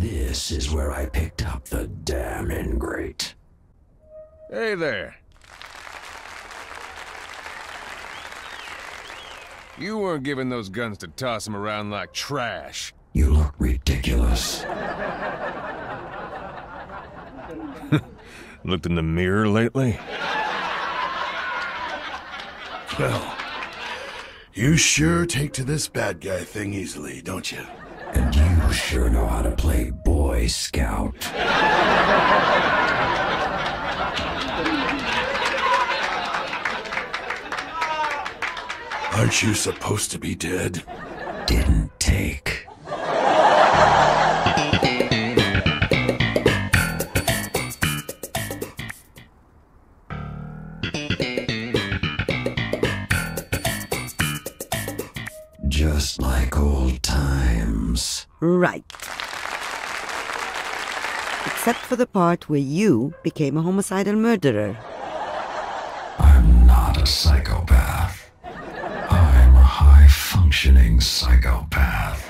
This is where I picked up the damn ingrate. Hey there. You weren't giving those guns to toss them around like trash. You look ridiculous. Looked in the mirror lately? Well, you sure take to this bad guy thing easily, don't you? And you sure know how to play Boy Scout. Aren't you supposed to be dead? Didn't take. Just like old times. Right. Except for the part where you became a homicidal murderer. I'm not a psychopath. I'm a high-functioning psychopath.